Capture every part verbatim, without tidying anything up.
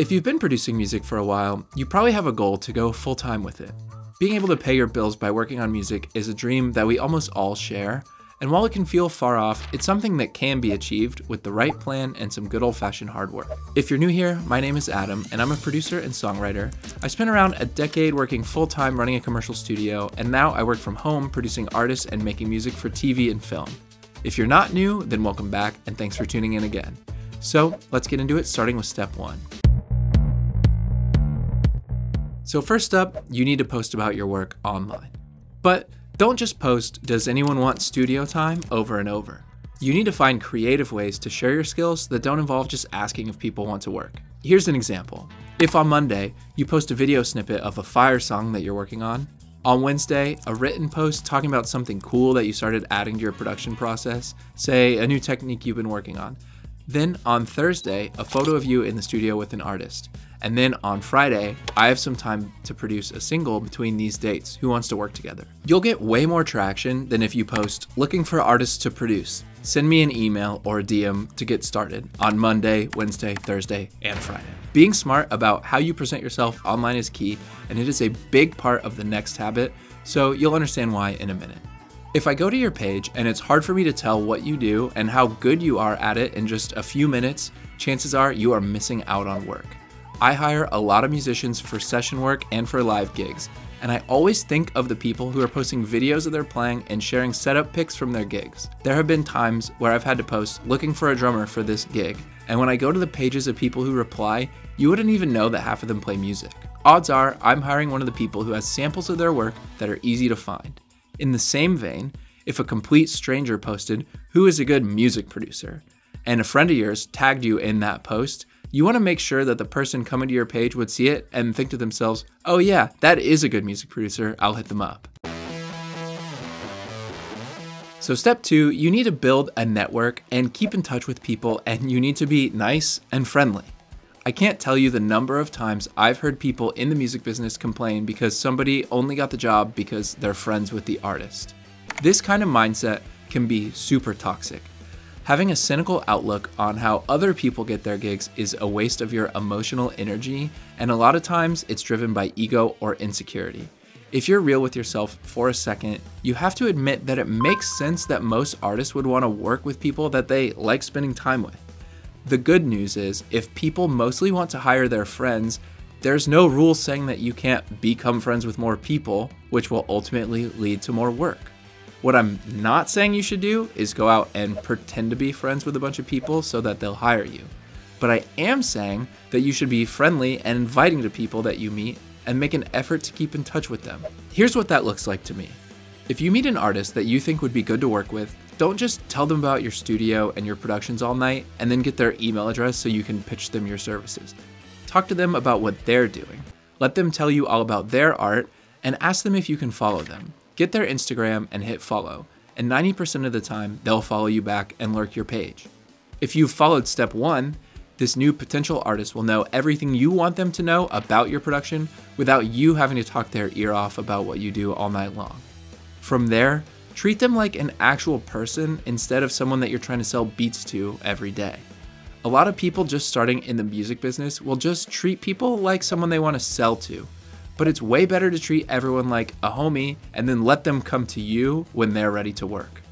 If you've been producing music for a while, you probably have a goal to go full-time with it. Being able to pay your bills by working on music is a dream that we almost all share, and while it can feel far off, it's something that can be achieved with the right plan and some good old-fashioned hard work. If you're new here, my name is Adam, and I'm a producer and songwriter. I spent around a decade working full-time running a commercial studio, and now I work from home producing artists and making music for T V and film. If you're not new, then welcome back, and thanks for tuning in again. So let's get into it, starting with step one. So first up, you need to post about your work online. But don't just post, "Does anyone want studio time?" over and over. You need to find creative ways to share your skills that don't involve just asking if people want to work. Here's an example. If on Monday, you post a video snippet of a fire song that you're working on, on Wednesday, a written post talking about something cool that you started adding to your production process, say a new technique you've been working on. Then on Thursday, a photo of you in the studio with an artist. And then on Friday, I have some time to produce a single between these dates. Who wants to work together? You'll get way more traction than if you post, "Looking for artists to produce. Send me an email or a D M to get started," on Monday, Wednesday, Thursday, and Friday. Being smart about how you present yourself online is key, and it is a big part of the next habit, so you'll understand why in a minute. If I go to your page and it's hard for me to tell what you do and how good you are at it in just a few minutes, chances are you are missing out on work. I hire a lot of musicians for session work and for live gigs, and I always think of the people who are posting videos of their playing and sharing setup pics from their gigs. There have been times where I've had to post, "Looking for a drummer for this gig," and when I go to the pages of people who reply, you wouldn't even know that half of them play music. Odds are I'm hiring one of the people who has samples of their work that are easy to find. In the same vein, if a complete stranger posted, "Who is a good music producer?" and a friend of yours tagged you in that post, you want to make sure that the person coming to your page would see it and think to themselves, "Oh yeah, that is a good music producer, I'll hit them up." So step two, you need to build a network and keep in touch with people, and you need to be nice and friendly. I can't tell you the number of times I've heard people in the music business complain because somebody only got the job because they're friends with the artist. This kind of mindset can be super toxic. Having a cynical outlook on how other people get their gigs is a waste of your emotional energy, and a lot of times it's driven by ego or insecurity. If you're real with yourself for a second, you have to admit that it makes sense that most artists would want to work with people that they like spending time with. The good news is, if people mostly want to hire their friends, there's no rule saying that you can't become friends with more people, which will ultimately lead to more work. What I'm not saying you should do is go out and pretend to be friends with a bunch of people so that they'll hire you. But I am saying that you should be friendly and inviting to people that you meet and make an effort to keep in touch with them. Here's what that looks like to me. If you meet an artist that you think would be good to work with, don't just tell them about your studio and your productions all night and then get their email address so you can pitch them your services. Talk to them about what they're doing. Let them tell you all about their art and ask them if you can follow them. Get their Instagram and hit follow, and ninety percent of the time, they'll follow you back and lurk your page. If you've followed step one, this new potential artist will know everything you want them to know about your production without you having to talk their ear off about what you do all night long. From there, treat them like an actual person instead of someone that you're trying to sell beats to every day. A lot of people just starting in the music business will just treat people like someone they want to sell to, but it's way better to treat everyone like a homie and then let them come to you when they're ready to work.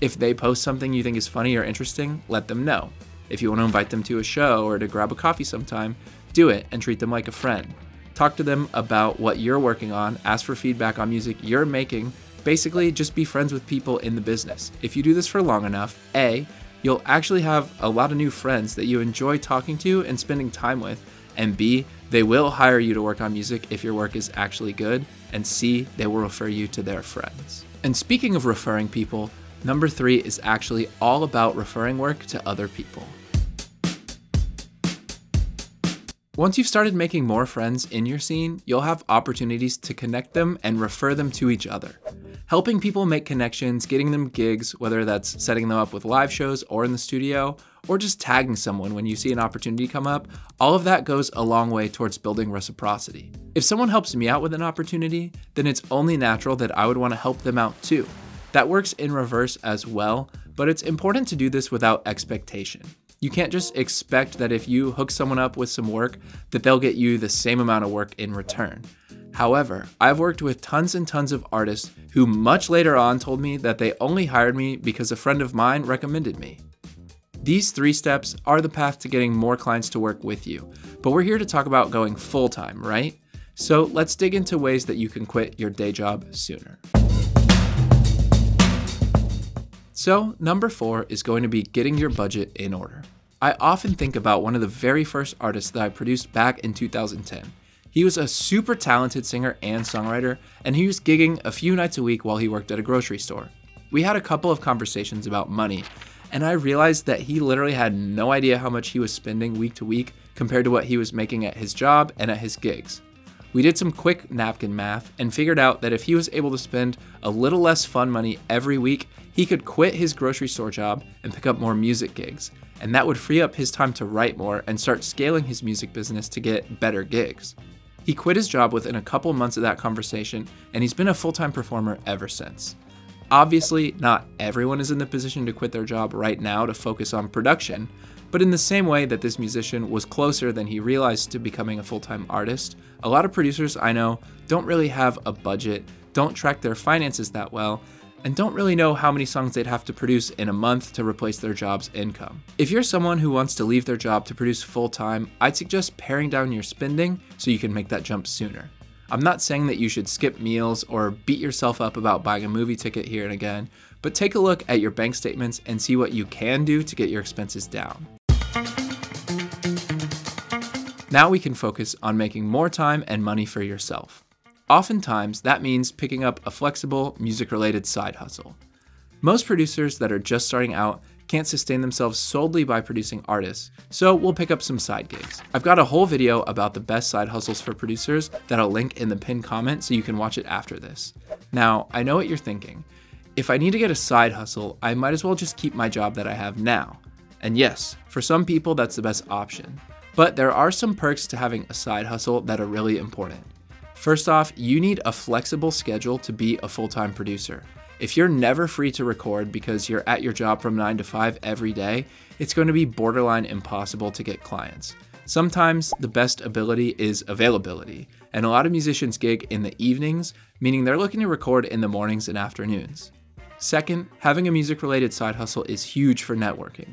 If they post something you think is funny or interesting, let them know. If you want to invite them to a show or to grab a coffee sometime, do it and treat them like a friend. Talk to them about what you're working on, ask for feedback on music you're making. Basically, just be friends with people in the business. If you do this for long enough, A, you'll actually have a lot of new friends that you enjoy talking to and spending time with, and B, they will hire you to work on music if your work is actually good, and C, they will refer you to their friends. And speaking of referring people, number three is actually all about referring work to other people. Once you've started making more friends in your scene, you'll have opportunities to connect them and refer them to each other. Helping people make connections, getting them gigs, whether that's setting them up with live shows or in the studio, or just tagging someone when you see an opportunity come up, all of that goes a long way towards building reciprocity. If someone helps me out with an opportunity, then it's only natural that I would want to help them out too. That works in reverse as well, but it's important to do this without expectation. You can't just expect that if you hook someone up with some work, that they'll get you the same amount of work in return. However, I've worked with tons and tons of artists who much later on told me that they only hired me because a friend of mine recommended me. These three steps are the path to getting more clients to work with you, but we're here to talk about going full-time, right? So let's dig into ways that you can quit your day job sooner. So number four is going to be getting your budget in order. I often think about one of the very first artists that I produced back in two thousand ten. He was a super talented singer and songwriter, and he was gigging a few nights a week while he worked at a grocery store. We had a couple of conversations about money, and I realized that he literally had no idea how much he was spending week to week compared to what he was making at his job and at his gigs. We did some quick napkin math and figured out that if he was able to spend a little less fun money every week, he could quit his grocery store job and pick up more music gigs. And that would free up his time to write more and start scaling his music business to get better gigs. He quit his job within a couple months of that conversation, and he's been a full-time performer ever since. Obviously, not everyone is in the position to quit their job right now to focus on production, but in the same way that this musician was closer than he realized to becoming a full-time artist, a lot of producers I know don't really have a budget, don't track their finances that well, and don't really know how many songs they'd have to produce in a month to replace their job's income. If you're someone who wants to leave their job to produce full-time, I'd suggest paring down your spending so you can make that jump sooner. I'm not saying that you should skip meals or beat yourself up about buying a movie ticket here and again, but take a look at your bank statements and see what you can do to get your expenses down. Now we can focus on making more time and money for yourself. Oftentimes, that means picking up a flexible, music-related side hustle. Most producers that are just starting out can't sustain themselves solely by producing artists, so we'll pick up some side gigs. I've got a whole video about the best side hustles for producers that I'll link in the pinned comment so you can watch it after this. Now, I know what you're thinking. If I need to get a side hustle, I might as well just keep my job that I have now. And yes, for some people that's the best option. But there are some perks to having a side hustle that are really important. First off, you need a flexible schedule to be a full-time producer. If you're never free to record because you're at your job from nine to five every day, it's going to be borderline impossible to get clients. Sometimes the best ability is availability, and a lot of musicians gig in the evenings, meaning they're looking to record in the mornings and afternoons. Second, having a music-related side hustle is huge for networking.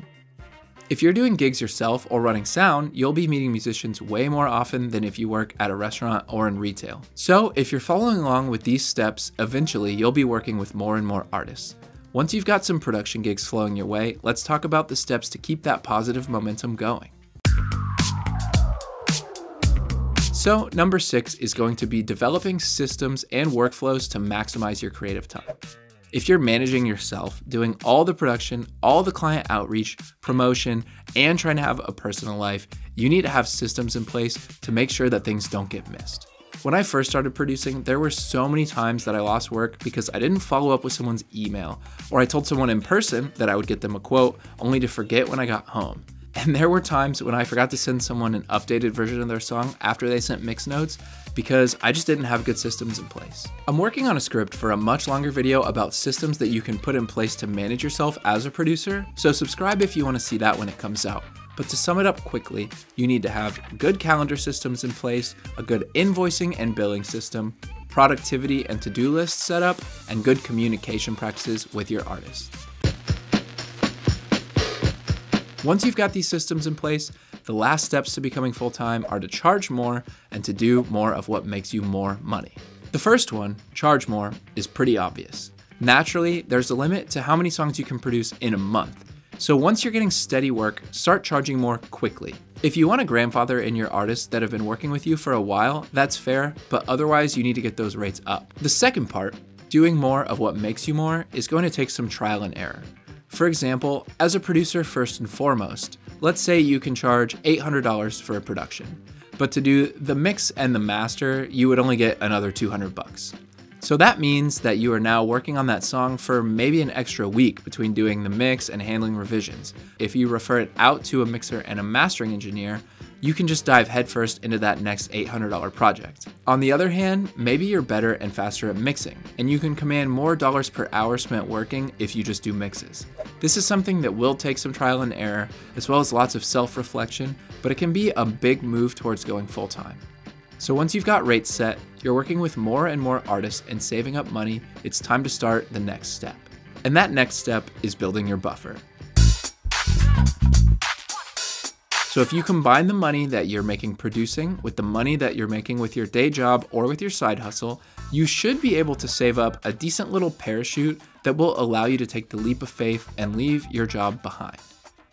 If you're doing gigs yourself or running sound, you'll be meeting musicians way more often than if you work at a restaurant or in retail. So if you're following along with these steps, eventually you'll be working with more and more artists. Once you've got some production gigs flowing your way, let's talk about the steps to keep that positive momentum going. So number six is going to be developing systems and workflows to maximize your creative time. If you're managing yourself, doing all the production, all the client outreach, promotion, and trying to have a personal life, you need to have systems in place to make sure that things don't get missed. When I first started producing, there were so many times that I lost work because I didn't follow up with someone's email, or I told someone in person that I would get them a quote only to forget when I got home. And there were times when I forgot to send someone an updated version of their song after they sent mix notes, because I just didn't have good systems in place. I'm working on a script for a much longer video about systems that you can put in place to manage yourself as a producer, so subscribe if you want to see that when it comes out. But to sum it up quickly, you need to have good calendar systems in place, a good invoicing and billing system, productivity and to-do lists set up, and good communication practices with your artists. Once you've got these systems in place, the last steps to becoming full-time are to charge more and to do more of what makes you more money. The first one, charge more, is pretty obvious. Naturally, there's a limit to how many songs you can produce in a month. So once you're getting steady work, start charging more quickly. If you want to grandfather in your artists that have been working with you for a while, that's fair, but otherwise you need to get those rates up. The second part, doing more of what makes you more, is going to take some trial and error. For example, as a producer first and foremost, let's say you can charge eight hundred dollars for a production, but to do the mix and the master, you would only get another two hundred bucks. So that means that you are now working on that song for maybe an extra week between doing the mix and handling revisions. If you refer it out to a mixer and a mastering engineer, you can just dive headfirst into that next eight hundred dollar project. On the other hand, maybe you're better and faster at mixing, and you can command more dollars per hour spent working if you just do mixes. This is something that will take some trial and error, as well as lots of self-reflection, but it can be a big move towards going full-time. So once you've got rates set, you're working with more and more artists and saving up money, it's time to start the next step. And that next step is building your buffer. So if you combine the money that you're making producing with the money that you're making with your day job or with your side hustle, you should be able to save up a decent little parachute that will allow you to take the leap of faith and leave your job behind.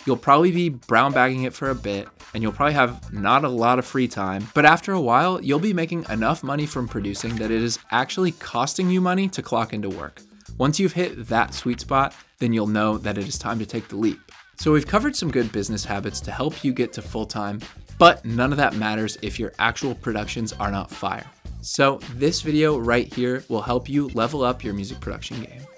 You'll probably be brown bagging it for a bit, and you'll probably have not a lot of free time, but after a while, you'll be making enough money from producing that it is actually costing you money to clock into work. Once you've hit that sweet spot, then you'll know that it is time to take the leap. So we've covered some good business habits to help you get to full-time, but none of that matters if your actual productions are not fire. So this video right here will help you level up your music production game.